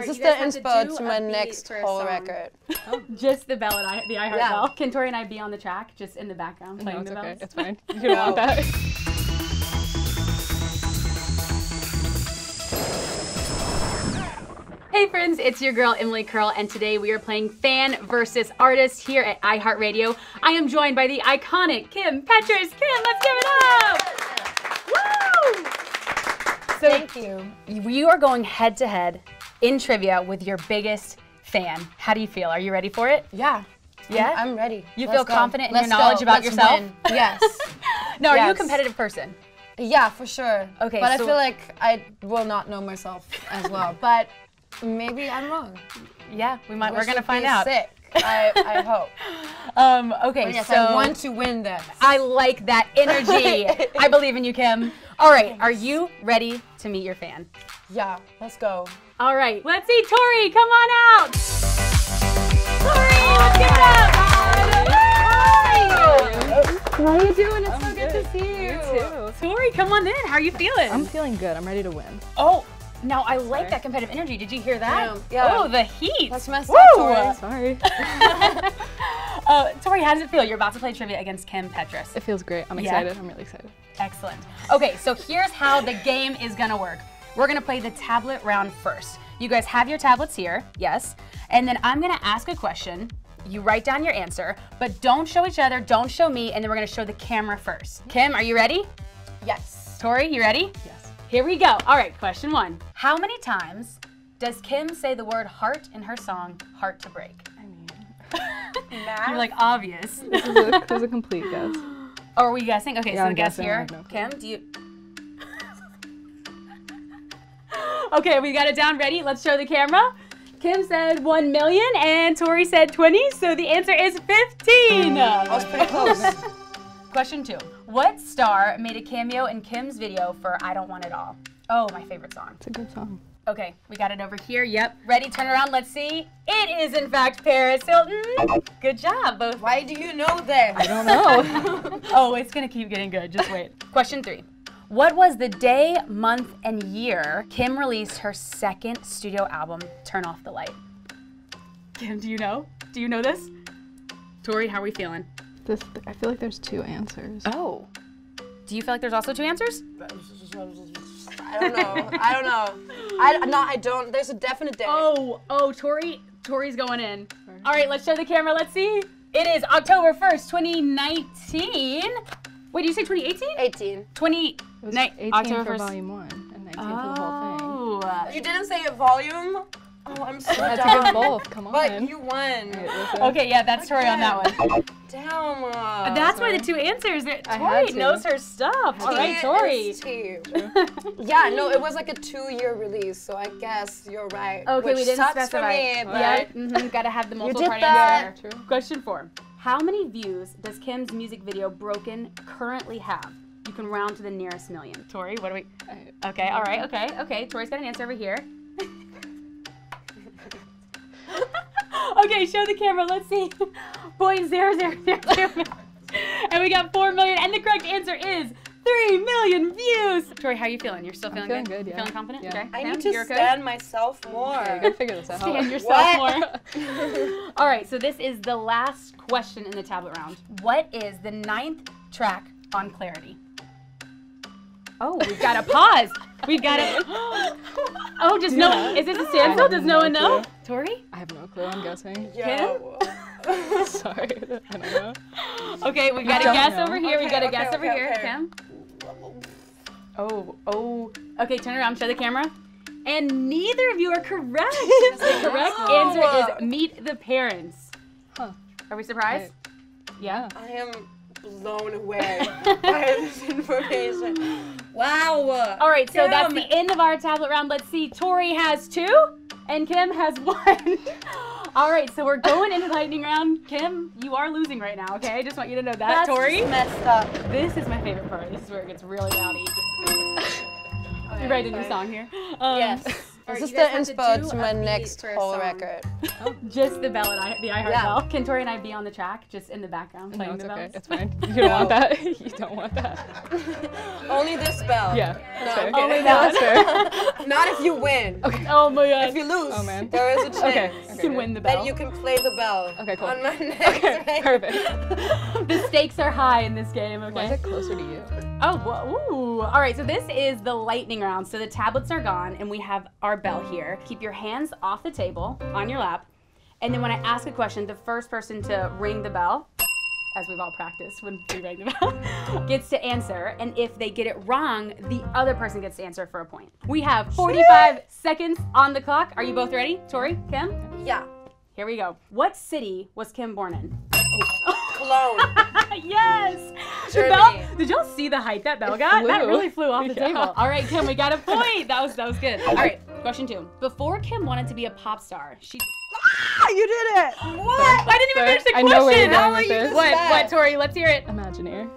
This is the inspo to my next whole record. Oh. Just the bell and the iHeart bell. Can Tori and I be on the track, just in the background playing the bells? It's fine. You don't want that. Hey friends, it's your girl Emily Curl, and today we are playing Fan versus Artist here at iHeartRadio. I am joined by the iconic Kim Petras. Kim, let's give it up! Woo! So thank you. You are going head to head in trivia with your biggest fan. How do you feel? Are you ready for it? Yeah. Yeah? I'm ready. You feel confident in your knowledge about yourself? Yes. Now, are you a competitive person? Yeah, for sure. Okay. But I feel like I will not know myself as well. But maybe I'm wrong. Yeah, we might. We're gonna find out. Sick. I hope. Okay, but yes, so I want to win this. I like that energy. I believe in you, Kim. All right, are you ready to meet your fan? Yeah, let's go. All right, let's see Tori. Come on out. Tori, let's give it up. How are you doing? It's so good to see you. You too. Tori, come on in. How are you feeling? I'm feeling good. I'm ready to win. Oh. Now, I like that competitive energy. Did you hear that? Yeah. Oh, the heat. That's messed up, Tori. Sorry. Tori, how does it feel? You're about to play trivia against Kim Petras. It feels great. I'm excited. I'm really excited. Excellent. Okay, so here's how the game is going to work. We're going to play the tablet round first. You guys have your tablets here, yes. And then I'm going to ask a question. You write down your answer, but don't show each other, don't show me, and then we're going to show the camera first. Kim, are you ready? Yes. Tori, you ready? Yes. Here we go. All right, question one. How many times does Kim say the word heart in her song, Heart to Break? I mean, you're like, obvious. This is a complete guess. Oh, are we guessing? Okay, yeah, so I'm guessing. Here. No Kim, do you? Okay, we got it down. Ready? Let's show the camera. Kim said 1 million and Tori said 20, so the answer is 15. I was pretty close. Question two. What star made a cameo in Kim's video for I Don't Want It All? Oh, my favorite song. It's a good song. Okay, we got it over here. Yep. Ready, turn around, let's see. It is, in fact, Paris Hilton. Good job, both. Why do you know this? I don't know. Oh, it's going to keep getting good. Just wait. Question three. What was the day, month, and year Kim released her second studio album, Turn Off The Light? Kim, do you know? Do you know this? Tori, how are we feeling? This, I feel like there's two answers. Oh. Do you feel like there's also two answers? I don't know. There's a definite day. Oh, Tori's going in. All right, let's show the camera. Let's see. It is October 1st, 2019. Wait, did you say 2018? 18. 2019. October 1st. For volume one and 19 for the whole thing. You didn't say a volume? Oh, I'm so dumb. Both. Come on. But you won. Okay, yeah, that's Tori on that one. Damn. That's why the two answers. Tori knows her stuff. All right, Tori. Yeah, no, it was like a 2-year release, so I guess you're right. Okay, we didn't specify. Yeah, gotta have the multiple part answer. True. Question four. How many views does Kim's music video Broken currently have? You can round to the nearest million. Tori, what do we? Okay, all right, okay. Tori's got an answer over here. Okay, show the camera. Let's see. 0.0000. And we got 4 million. And the correct answer is 3 million views. Tori, how are you feeling? You're still feeling good? Yeah. Feeling confident? Yeah. Okay. I need to stand myself more. Okay, you gotta figure this out. Stand yourself more. All right, so this is the last question in the tablet round. What is the 9th track on Clarity? Oh, we've got to pause. We've got it. Oh, just no. Is this a standstill? Does no one know? Tori? I have no clue. I'm guessing. Yo. Kim? Sorry. I don't know. Okay, we've got a guess over here. We've got a guess over here. Kim? Oh. Okay, turn around. Show the camera. And neither of you are correct. The correct answer is Meet the Parents. Huh. Are we surprised? Yeah. I am blown away by this information. Wow. All right, so that's the end of our tablet round. Let's see. Tori has 2 and Kim has 1. All right, so we're going into the lightning round. Kim, you are losing right now, okay? I just want you to know that. That's Tori. Messed up. This is my favorite part. This is where it gets really rowdy. You ready to do a new song here? Yes. This is the inspo to my next whole record. Oh. Just the bell and I, the iHeart bell. Can Tori and I be on the track, just in the background playing the bells? It's fine. You don't want that. You don't want that. Only this bell. Yeah. No. Only that. That's fair. Not if you win. Okay. Oh my god. If you lose, there is a chance you can win the bell. That you can play the bell. Okay, cool. On my next perfect. The stakes are high in this game. Okay. Why is it closer to you? Oh, ooh. All right, so this is the lightning round. So the tablets are gone, and we have our bell here. Keep your hands off the table, on your lap, and then when I ask a question, the first person to ring the bell, as we've all practiced when we rang the bell, gets to answer, and if they get it wrong, the other person gets to answer for a point. We have 45 seconds on the clock. Are you both ready? Tori, Kim? Yeah. Here we go. What city was Kim born in? Cologne. Yes. Bell, did y'all see the height that bell got? That really flew off the table. All right, Kim, we got a point. That was good. All right, question two. Before Kim wanted to be a pop star, she... Ah, you did it. What? I didn't even finish the question. I know where you're going with this. What, Tori? Let's hear it. Imagineer.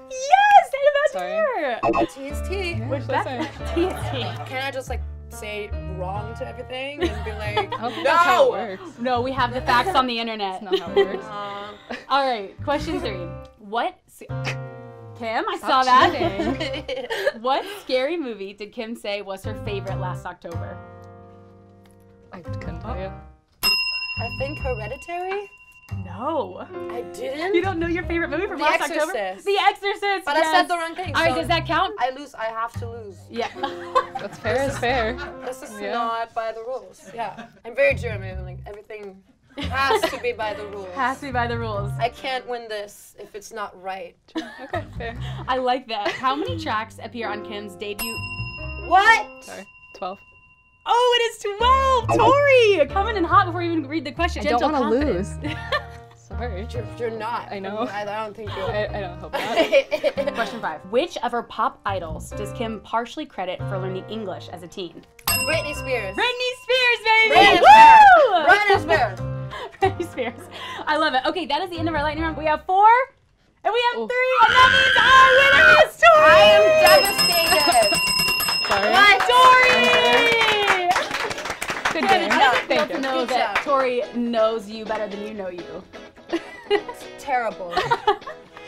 Yes, Imagineer. TST. What's that? TST. Can I just say wrong to everything and be like, no! No, we have the facts on the internet. That's not how it works. All right, question three. What... Kim, I saw that. What scary movie did Kim say was her favorite last October? I couldn't tell you. I think Hereditary? No. I didn't? You don't know your favorite movie from last October? The Exorcist. The Exorcist, but I said the wrong thing. All right, does that count? I lose. I have to lose. Yeah. That's fair. This is fair. This is not by the rules. Yeah. I'm very German. I'm like, everything has to be by the rules. Has to be by the rules. I can't win this if it's not right. Okay, fair. I like that. How many tracks appear on Kim's debut? What? Sorry, 12. Oh, it is 12! Tori! Coming in hot before you even read the question. I don't want to lose. Sorry. You're not. I know. I don't think you're. I don't hope not. Question five. Which of her pop idols does Kim partially credit for learning English as a teen? Britney Spears. Britney Spears, baby! Britney Spears. I love it. Okay, that is the end of our lightning round. We have 4, and we have 3, and that means our winner is Tori! I am devastated. Sorry. Bye, Tori! Good game. I don't think know that Tori knows you better than you know you. It's terrible.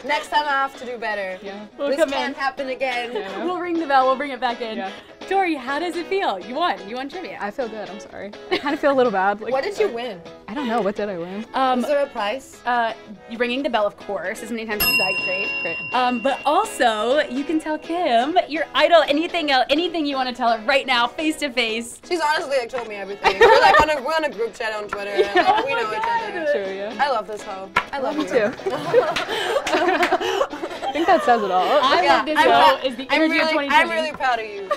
Next time I have to do better. Yeah. This can't happen again. Yeah. We'll ring the bell. We'll bring it back in. Yeah. Tori, how does it feel? You won. You won trivia. I feel good. I'm sorry. I kind of feel a little bad. Like, what did you win? I don't know. What did I win? Is there a prize? Ringing the bell, of course, as many times as you like. Great. Great. But also, you can tell Kim your idol, anything else, anything you want to tell her right now, face to face. She's honestly told me everything. We're on a group chat on Twitter. Yeah. And, we know each other. True, yeah. I love this hoe. I love you too. I think that says it all. I'm really proud of you.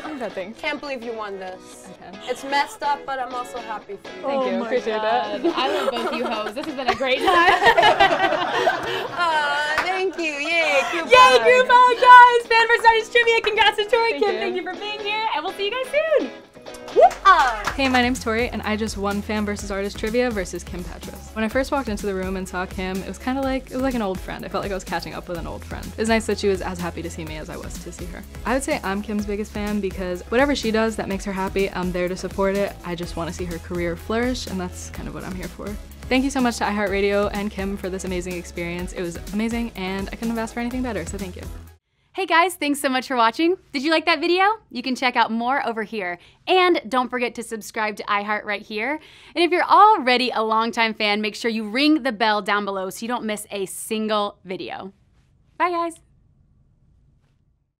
Can't believe you won this. It's messed up, but I'm also happy for you. Thank you. Appreciate that. I love both you hoes. This has been a great time. Thank you. Yay, Groupon. Yay, Groupon, guys. Fan vs. Artist Trivia. Congrats to Tori. Kim, thank you for being here, and we'll see you guys soon. Hey, my name's Tori, and I just won Fan vs. Artist Trivia versus Kim Petras. When I first walked into the room and saw Kim, it was like an old friend. I felt like I was catching up with an old friend. It was nice that she was as happy to see me as I was to see her. I would say I'm Kim's biggest fan because whatever she does that makes her happy, I'm there to support it. I just want to see her career flourish, and that's kind of what I'm here for. Thank you so much to iHeartRadio and Kim for this amazing experience. It was amazing, and I couldn't have asked for anything better, so thank you. Hey guys, thanks so much for watching. Did you like that video? You can check out more over here. And don't forget to subscribe to iHeart right here. And if you're already a longtime fan, make sure you ring the bell down below so you don't miss a single video. Bye guys.